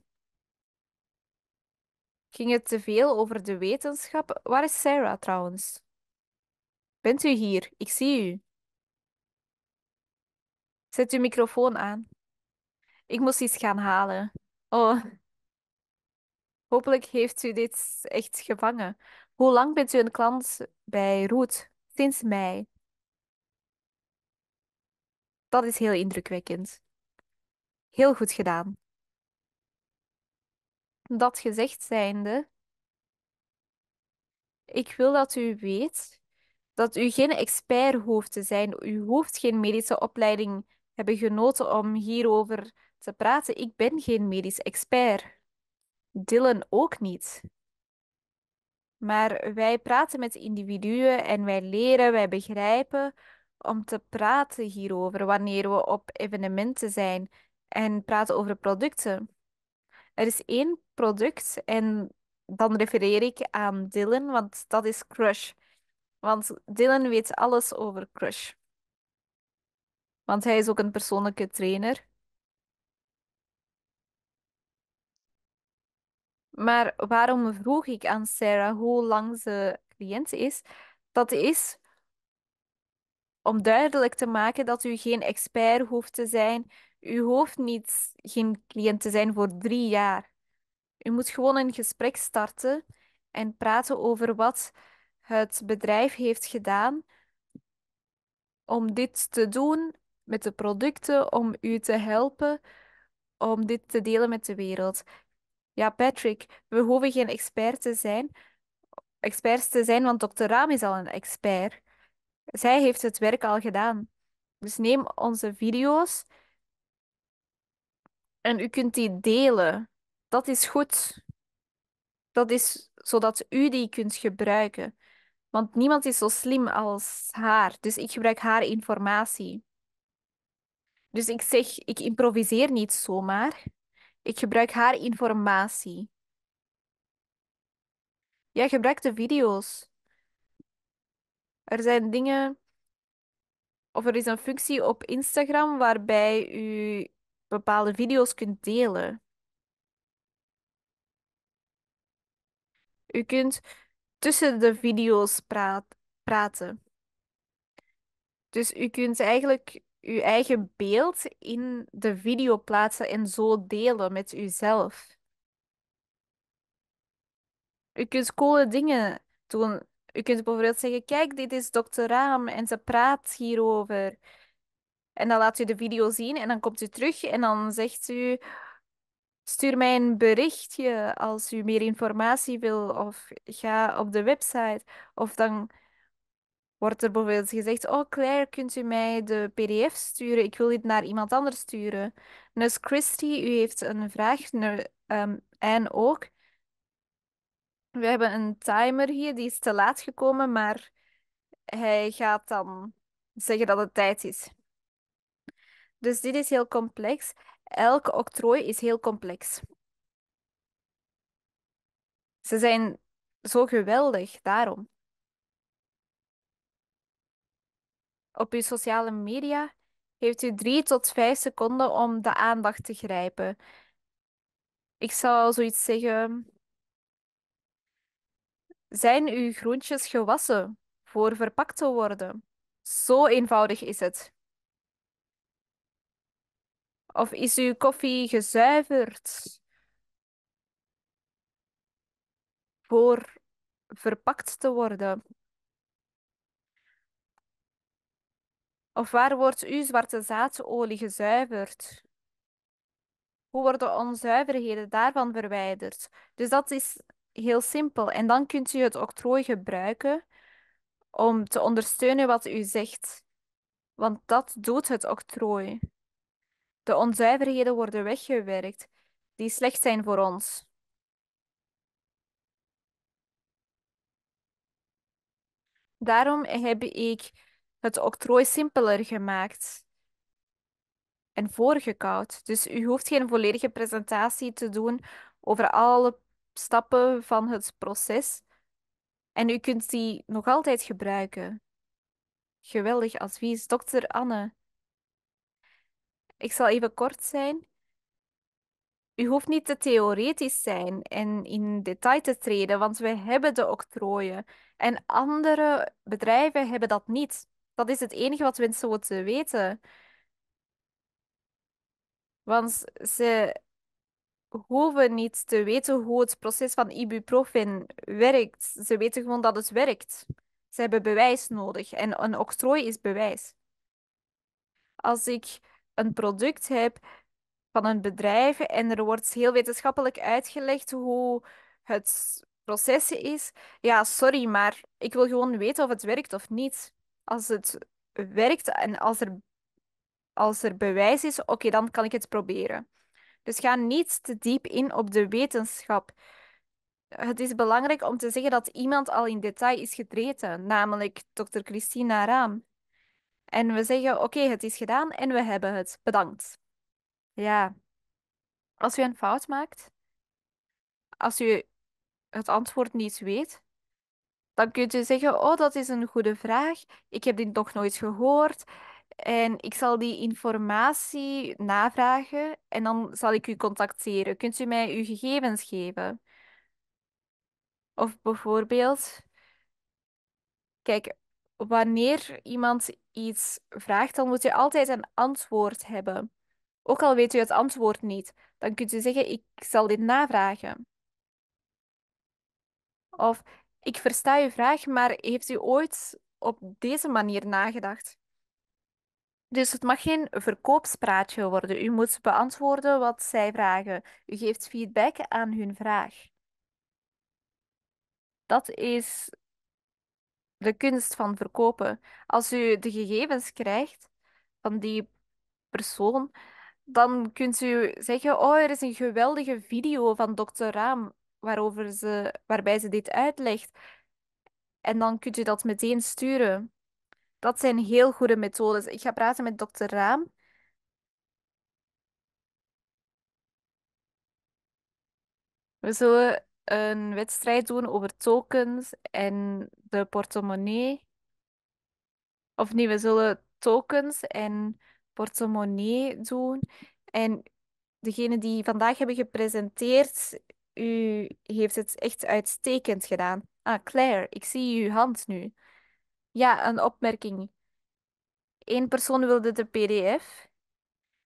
ging het te veel over de wetenschap. Waar is Sarah trouwens? Bent u hier? Ik zie u. Zet uw microfoon aan. Ik moest iets gaan halen. Oh, hopelijk heeft u dit echt gevangen. Hoe lang bent u een klant bij Root? Sinds mei. Dat is heel indrukwekkend. Heel goed gedaan. Dat gezegd zijnde, ik wil dat u weet dat u geen expert hoeft te zijn. U hoeft geen medische opleiding hebben genoten om hierover te praten. Ik ben geen medisch expert. Dylan ook niet. Maar wij praten met individuen en wij leren, wij begrijpen om te praten hierover wanneer we op evenementen zijn en praten over producten. Er is één product en dan refereer ik aan Dylan, want dat is Crush. Want Dylan weet alles over Crush. Want hij is ook een persoonlijke trainer. Maar waarom vroeg ik aan Sarah hoe lang ze cliënt is? Dat is om duidelijk te maken dat u geen expert hoeft te zijn. U hoeft niet geen cliënt te zijn voor drie jaar. U moet gewoon een gesprek starten en praten over wat het bedrijf heeft gedaan om dit te doen met de producten, om u te helpen, om dit te delen met de wereld. Ja, Patrick, we hoeven geen expert te zijn, experts te zijn, want dokter Rahm is al een expert. Zij heeft het werk al gedaan. Dus neem onze video's en u kunt die delen. Dat is goed. Dat is zodat u die kunt gebruiken. Want niemand is zo slim als haar. Dus ik gebruik haar informatie. Dus ik zeg, ik improviseer niet zomaar. Ik gebruik haar informatie. Jij gebruikt de video's. Er zijn dingen... Of er is een functie op Instagram waarbij u bepaalde video's kunt delen. U kunt tussen de video's praat, praten. Dus u kunt eigenlijk uw eigen beeld in de video plaatsen en zo delen met uzelf. U kunt coole dingen doen. U kunt bijvoorbeeld zeggen, kijk, dit is dokter Rahm en ze praat hierover. En dan laat u de video zien en dan komt u terug en dan zegt u... Stuur mij een berichtje als u meer informatie wil of ga op de website. Of dan wordt er bijvoorbeeld gezegd, oh Claire, kunt u mij de pdf sturen? Ik wil dit naar iemand anders sturen. Nurse Christy, u heeft een vraag. Um, en ook, we hebben een timer hier, die is te laat gekomen, maar hij gaat dan zeggen dat het tijd is. Dus dit is heel complex. Elk octrooi is heel complex. Ze zijn zo geweldig, daarom. Op uw sociale media heeft u drie tot vijf seconden om de aandacht te grijpen. Ik zou zoiets zeggen... Zijn uw groentjes gewassen voor verpakt te worden? Zo eenvoudig is het. Of is uw koffie gezuiverd voor verpakt te worden? Of waar wordt uw zwarte zaadolie gezuiverd? Hoe worden onzuiverheden daarvan verwijderd? Dus dat is heel simpel. En dan kunt u het octrooi gebruiken om te ondersteunen wat u zegt. Want dat doet het octrooi. De onzuiverheden worden weggewerkt, die slecht zijn voor ons. Daarom heb ik het octrooi simpeler gemaakt en voorgekoud. Dus u hoeft geen volledige presentatie te doen over alle stappen van het proces. En u kunt die nog altijd gebruiken. Geweldig advies, dokter Anne. Ik zal even kort zijn. U hoeft niet te theoretisch zijn en in detail te treden, want we hebben de octrooien. En andere bedrijven hebben dat niet. Dat is het enige wat mensen moeten weten. Want ze hoeven niet te weten hoe het proces van ibuprofen werkt. Ze weten gewoon dat het werkt. Ze hebben bewijs nodig. En een octrooi is bewijs. Als ik een product heb van een bedrijf en er wordt heel wetenschappelijk uitgelegd hoe het proces is, ja, sorry, maar ik wil gewoon weten of het werkt of niet. Als het werkt en als er, als er bewijs is, oké, okay, dan kan ik het proberen. Dus ga niet te diep in op de wetenschap. Het is belangrijk om te zeggen dat iemand al in detail is getreden, namelijk dokter Christina Rahm. En we zeggen, oké, okay, het is gedaan en we hebben het. Bedankt. Ja. Als u een fout maakt, als u het antwoord niet weet, dan kunt u zeggen, oh, dat is een goede vraag. Ik heb dit nog nooit gehoord. En ik zal die informatie navragen en dan zal ik u contacteren. Kunt u mij uw gegevens geven? Of bijvoorbeeld, kijk, wanneer iemand iets vraagt, dan moet je altijd een antwoord hebben. Ook al weet u het antwoord niet, dan kunt u zeggen, ik zal dit navragen. Of, ik versta uw vraag, maar heeft u ooit op deze manier nagedacht? Dus het mag geen verkoopspraatje worden. U moet beantwoorden wat zij vragen. U geeft feedback aan hun vraag. Dat is de kunst van verkopen. Als u de gegevens krijgt van die persoon, dan kunt u zeggen, oh, er is een geweldige video van dokter Rahm waarover ze, waarbij ze dit uitlegt. En dan kunt u dat meteen sturen. Dat zijn heel goede methodes. Ik ga praten met dokter Rahm. We zullen een wedstrijd doen over tokens en de portemonnee. Of nee, we zullen tokens en portemonnee doen. En degene die vandaag hebben gepresenteerd, u heeft het echt uitstekend gedaan. Ah, Claire, ik zie uw hand nu. Ja, een opmerking. Eén persoon wilde de P D F.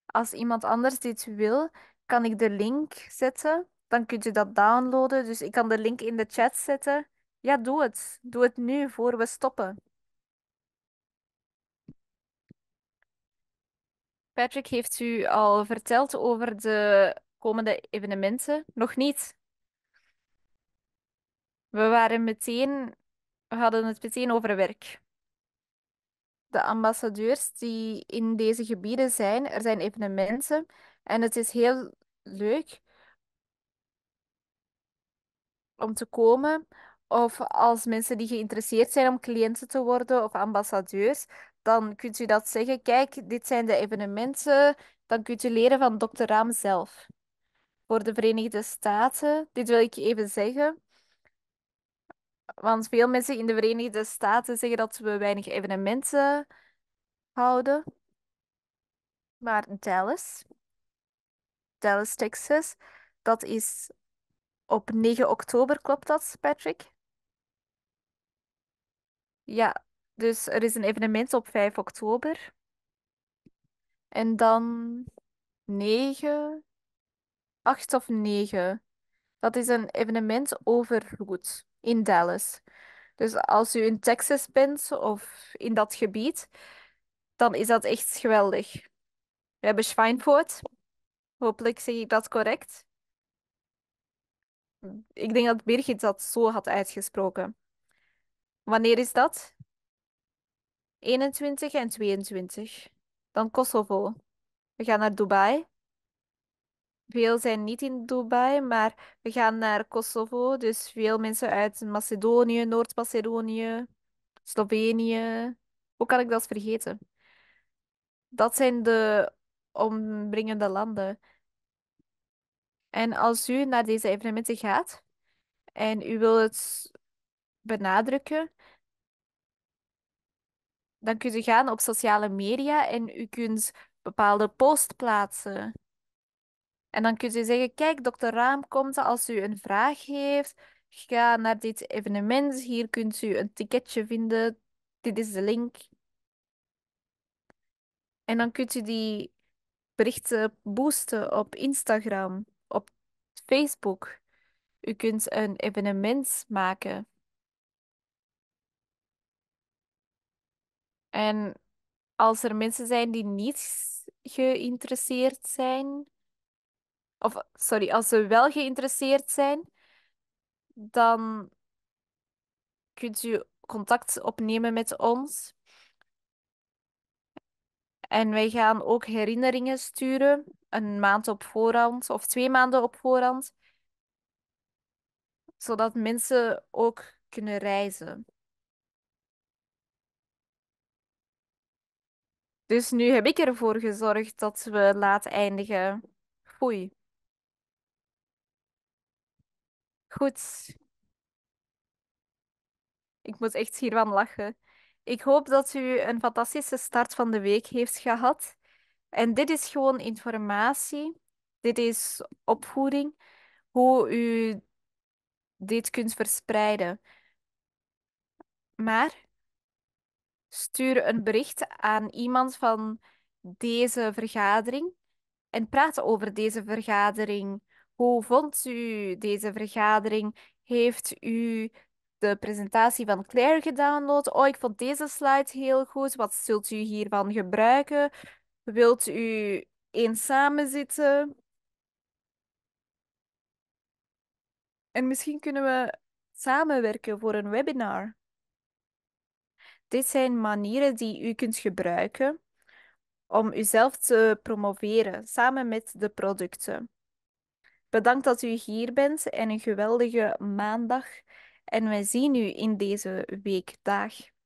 Als iemand anders dit wil, kan ik de link zetten. Dan kunt u dat downloaden. Dus ik kan de link in de chat zetten. Ja, doe het. Doe het nu, voor we stoppen. Patrick, heeft u al verteld over de komende evenementen? Nog niet. We waren meteen... We hadden het meteen over werk. De ambassadeurs die in deze gebieden zijn, er zijn evenementen en het is heel leuk om te komen. Of als mensen die geïnteresseerd zijn om cliënten te worden of ambassadeurs, dan kunt u dat zeggen. Kijk, dit zijn de evenementen. Dan kunt u leren van dokter Rahm zelf. Voor de Verenigde Staten, dit wil ik even zeggen. Want veel mensen in de Verenigde Staten zeggen dat we weinig evenementen houden. Maar Dallas, Dallas, Texas, dat is op negen oktober, klopt dat, Patrick? Ja, dus er is een evenement op vijf oktober. En dan negen, acht of negen. Dat is een evenement over ROOT in Dallas. Dus als u in Texas bent of in dat gebied, dan is dat echt geweldig. We hebben Schweinfurt. Hopelijk zeg ik dat correct. Ik denk dat Birgit dat zo had uitgesproken. Wanneer is dat? eenentwintig en tweeëntwintig. Dan Kosovo. We gaan naar Dubai. Veel zijn niet in Dubai, maar we gaan naar Kosovo. Dus veel mensen uit Macedonië, Noord-Macedonië, Slovenië. Hoe kan ik dat vergeten? Dat zijn de omringende landen. En als u naar deze evenementen gaat en u wilt het benadrukken, dan kunt u gaan op sociale media en u kunt bepaalde posts plaatsen. En dan kunt u zeggen, kijk, dokter Rahm komt als u een vraag heeft. Ga naar dit evenement. Hier kunt u een ticketje vinden. Dit is de link. En dan kunt u die berichten boosten op Instagram, op Facebook. U kunt een evenement maken. En als er mensen zijn die niet geïnteresseerd zijn, of sorry, als ze wel geïnteresseerd zijn, dan kunt u contact opnemen met ons. En wij gaan ook herinneringen sturen, een maand op voorhand of twee maanden op voorhand, zodat mensen ook kunnen reizen. Dus nu heb ik ervoor gezorgd dat we laat eindigen. Foei. Goed. Ik moet echt hiervan lachen. Ik hoop dat u een fantastische start van de week heeft gehad. En dit is gewoon informatie. Dit is opvoeding. Hoe u dit kunt verspreiden. Maar stuur een bericht aan iemand van deze vergadering en praat over deze vergadering. Hoe vond u deze vergadering? Heeft u de presentatie van Claire gedownload? Oh, ik vond deze slide heel goed. Wat zult u hiervan gebruiken? Wilt u eens samen zitten? En misschien kunnen we samenwerken voor een webinar. Dit zijn manieren die u kunt gebruiken om uzelf te promoveren, samen met de producten. Bedankt dat u hier bent en een geweldige maandag. En wij zien u in deze weekdag.